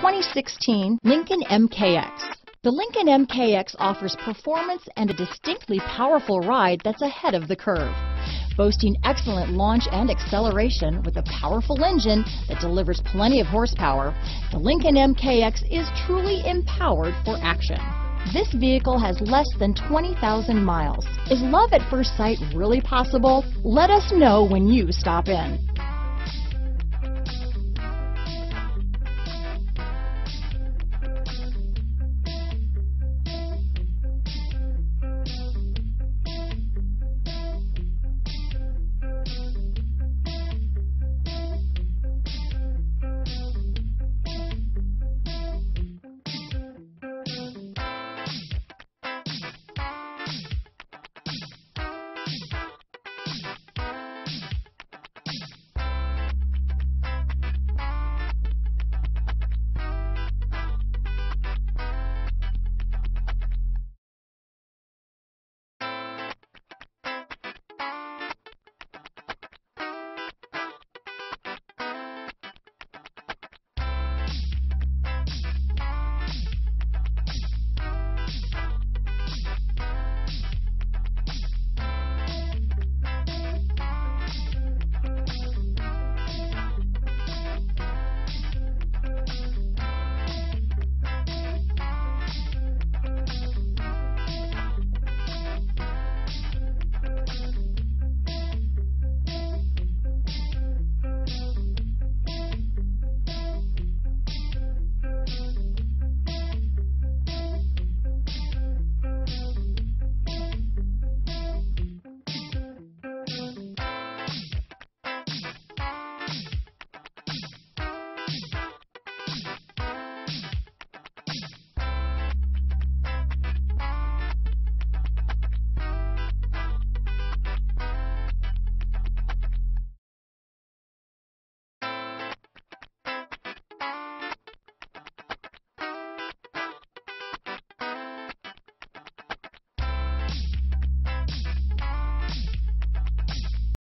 2016 Lincoln MKX. The Lincoln MKX offers performance and a distinctly powerful ride that's ahead of the curve. Boasting excellent launch and acceleration with a powerful engine that delivers plenty of horsepower, the Lincoln MKX is truly empowered for action. This vehicle has less than 20,000 miles. Is love at first sight really possible? Let us know when you stop in.